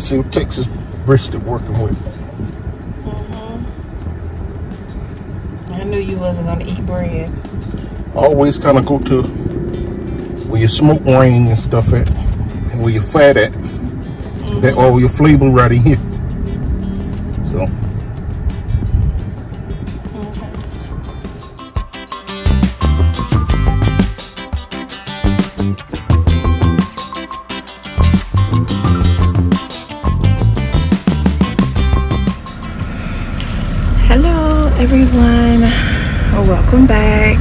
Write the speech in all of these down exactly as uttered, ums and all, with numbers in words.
Let's see what Texas brisket working with. Mm-hmm. I knew you wasn't gonna eat bread. I always kind of go to where your smoke ring and stuff at, and where your fat at. Mm-hmm. That all your flavor right in here. So. Everyone, oh, welcome back.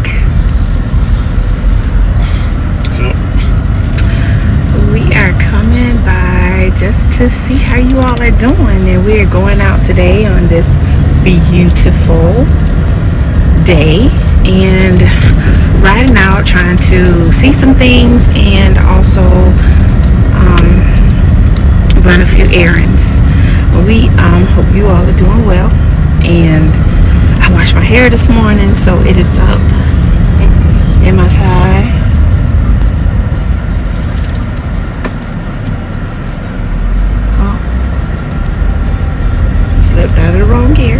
We are coming by just to see how you all are doing, and we are going out today on this beautiful day and riding out, trying to see some things and also um, run a few errands. We um, hope you all are doing well. And I washed my hair this morning, so it is up in my tie. Oh, slipped out of the wrong gear.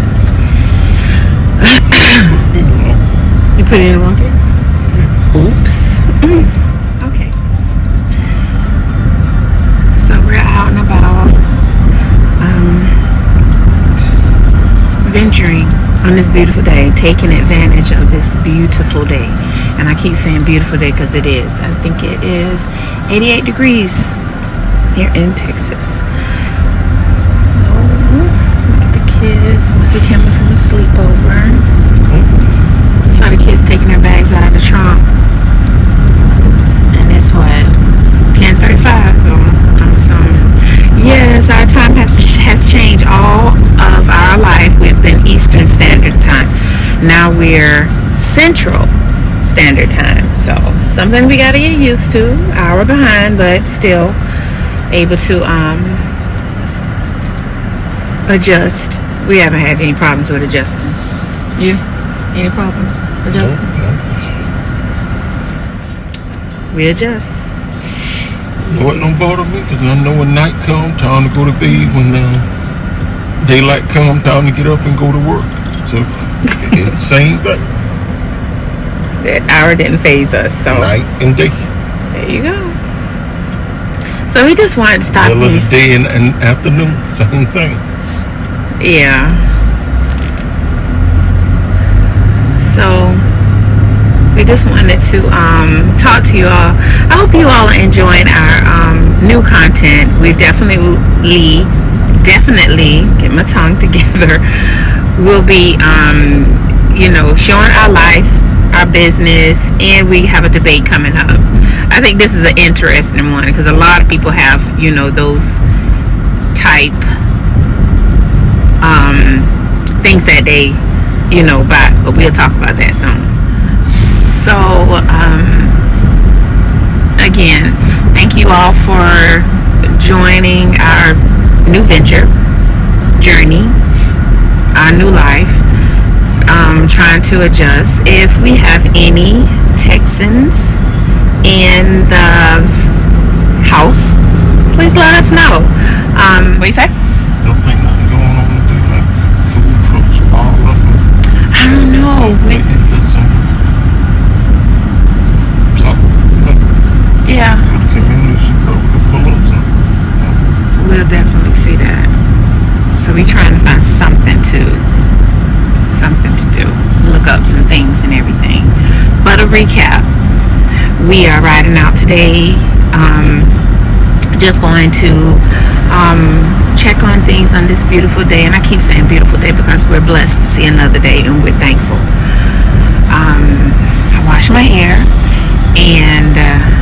You put it in the wrong gear? Oops. Okay. So we're out and about, um, venturing on this beautiful day, taking advantage of this beautiful day. And I keep saying beautiful day because it is. I think it is eighty-eight degrees here in Texas. Oh, look at the kids. Must be coming from a sleepover. Saw the kids taking their bags out of the trunk. And it's what, ten thirty-five, so I'm assuming. Yes, our time has, has changed. All of our life we've been Eastern Standard Time. Now we're Central Standard Time. So something we gotta get used to. Hour behind, but still able to um, adjust. We haven't had any problems with adjusting. You? Any problems adjusting? Okay. We adjust. What don't bother me, because I know when night come, time to go to bed. When uh, daylight come, time to get up and go to work. So it's the same thing. That hour didn't phase us. So night and day. There you go. So we just wanted to stop. Middle of the day and, and afternoon, same thing. Yeah. So. We just wanted to um, talk to you all. I hope you all are enjoying our um, new content. We definitely, definitely, get my tongue together, we'll be, um, you know, showing our life, our business, and we have a debate coming up. I think this is an interesting one because a lot of people have, you know, those type um, things that they, you know, buy, but we'll talk about that soon. So, um, again, thank you all for joining our new venture, journey, our new life, um, trying to adjust. If we have any Texans in the house, please let us know. Um, what do you say? Don't think nothing going on with the like, food trucks all up. I don't know. When, yeah, we'll definitely see that. So we're trying to find something to something to do, look up some things and everything. But a recap, we are riding out today, um, just going to um, check on things on this beautiful day. And I keep saying beautiful day because we're blessed to see another day and we're thankful. um, I washed my hair and uh,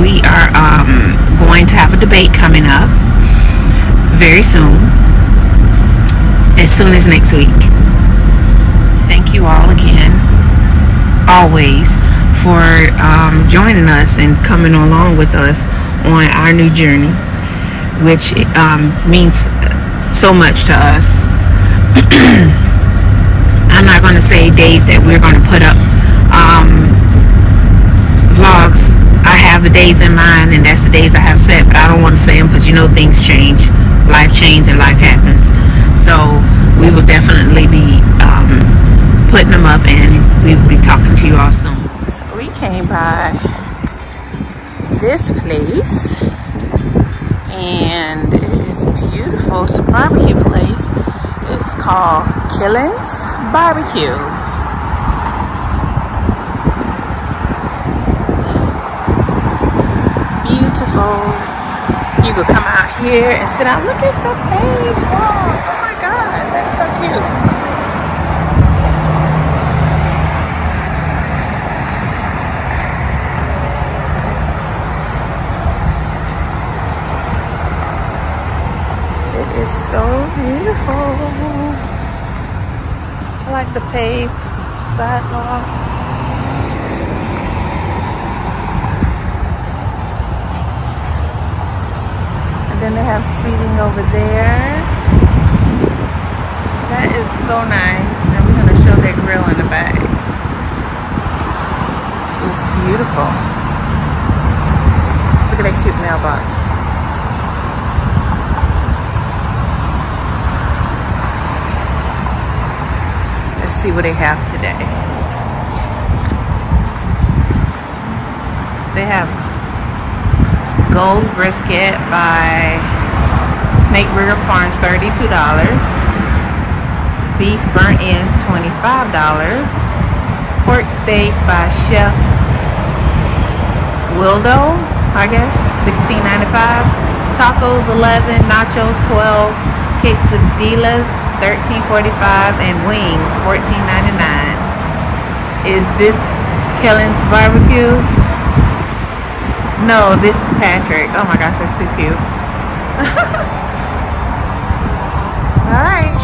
we are um, going to have a debate coming up very soon, as soon as next week. Thank you all again, always, for um, joining us and coming along with us on our new journey, which um, means so much to us. I'm not going to say days that we're going to put up um, vlogs. in mind, and that's the days I have set, but I don't want to say them because, you know, things change. Life changes and life happens. So we will definitely be um, putting them up, and we will be talking to you all soon. So we came by this place, and it is beautiful. It's a barbecue place. It's called Killen's Barbecue. Beautiful. You could come out here and sit out. Look at the babe. Wow. Oh my gosh, that's so cute. It is so beautiful. I like the paved sidewalk. Then they have seating over there. That is so nice. And we're gonna show their grill in the back. This is beautiful. Look at that cute mailbox. Let's see what they have today. They have gold brisket by Snake River Farms, thirty-two dollars. Beef burnt ends, twenty-five dollars. Pork steak by Chef Wildo, I guess, sixteen ninety-five. Tacos, eleven dollars. Nachos, twelve dollars. Quesadillas, thirteen forty-five. And wings, fourteen ninety-nine. Is this Killen's Barbecue? No, this is Patrick. Oh my gosh, that's too cute. All right.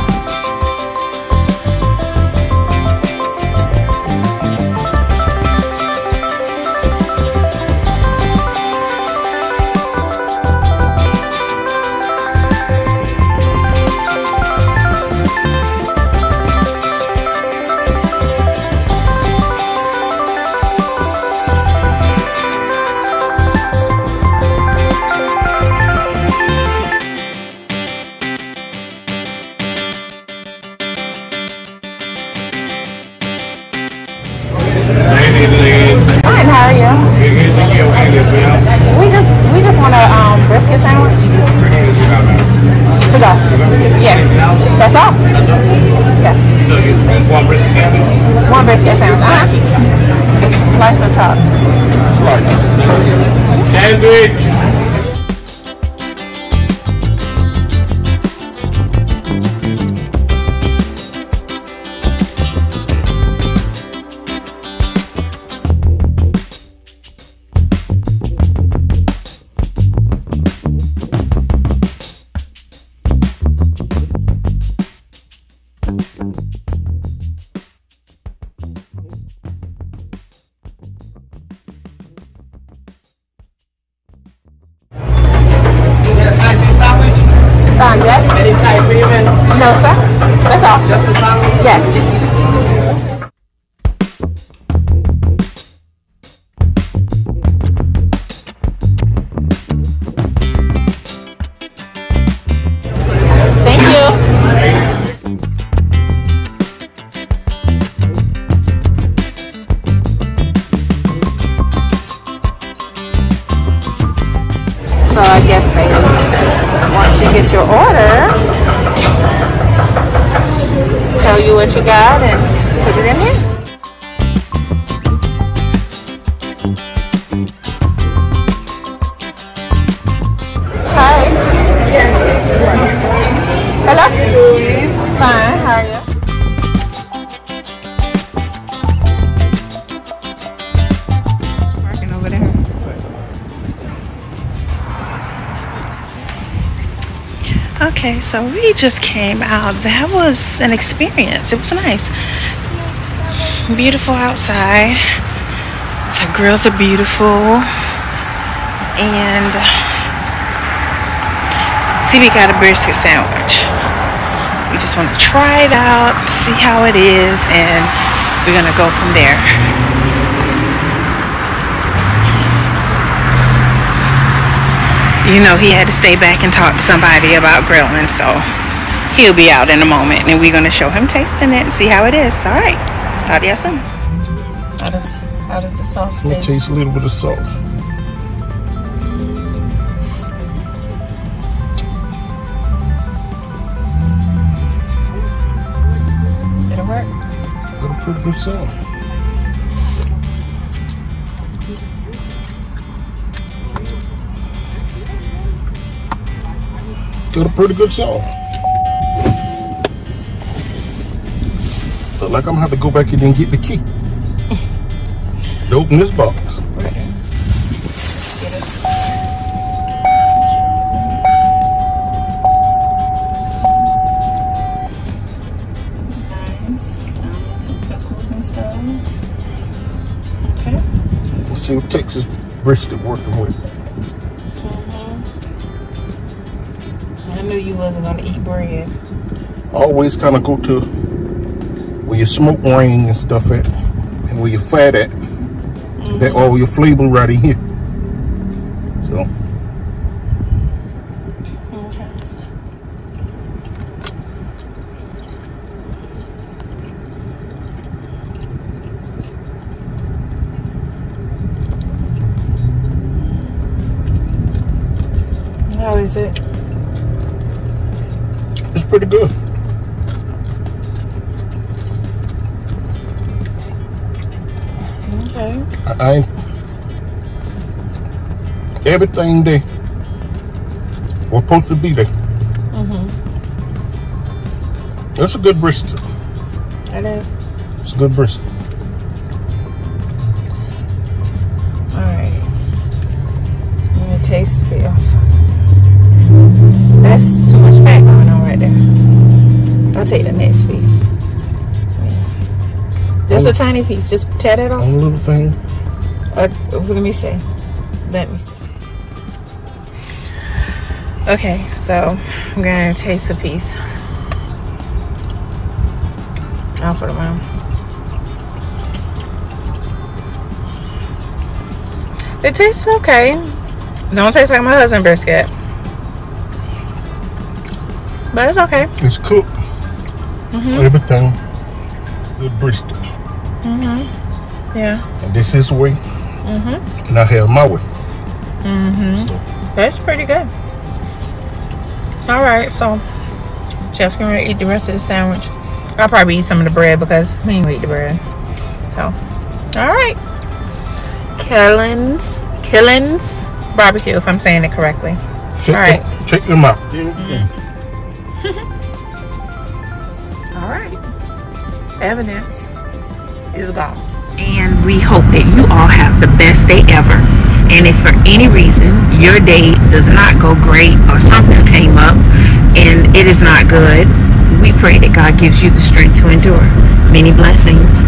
Okay, so we just came out. That was an experience. It was nice. Beautiful outside. The grills are beautiful. And see, we got a brisket sandwich. We just want to try it out, see how it is, and we're going to go from there. you know, he had to stay back and talk to somebody about grilling, so he'll be out in a moment and we're gonna show him tasting it and see how it is. All right, talk to y'all soon. How does, how does the sauce taste? It tastes a little bit of salt. Did it work? A little pretty good salt. Got a pretty good salt. Look like I'm gonna have to go back in and get the key to open this box. Right. Get it. Nice. Um, some pickles and stuff. Okay. We'll see what Texas brisket working with. Mm-hmm. I knew you wasn't gonna eat bread. I always kind of go to where your smoke ring and stuff at, and where your fat at. Mm-hmm. That all your flavor right in here. So okay. How is it? It's pretty good. Okay. I, I everything they were supposed to be there. Mm-hmm. That's a good brisket. It is. It's a good brisket. All right. I'm gonna taste the sauce. That's too much fat going on right there. I'll take the next piece. Just a tiny piece. Just tear that off. One little thing. Uh, let me see. Let me see. Okay, so I'm gonna taste a piece. Out for the mom. It tastes okay. It don't taste like my husband's brisket, but it's okay. It's cooked. Mm-hmm. Everything. The brisket. Mm-hmm. Yeah. And this is the way. Mm-hmm. And I have my way. Mm-hmm. So. That's pretty good. All right, so Chef's gonna eat the rest of the sandwich. I'll probably eat some of the bread because we ain't gonna eat the bread. So, all right. Killen's, Killen's Barbecue, if I'm saying it correctly. Check all right. Them, check them out. Mm-hmm. All right. Evidence is gone. And we hope that you all have the best day ever, and if for any reason your day does not go great or something came up and it is not good, we pray that God gives you the strength to endure. Many blessings.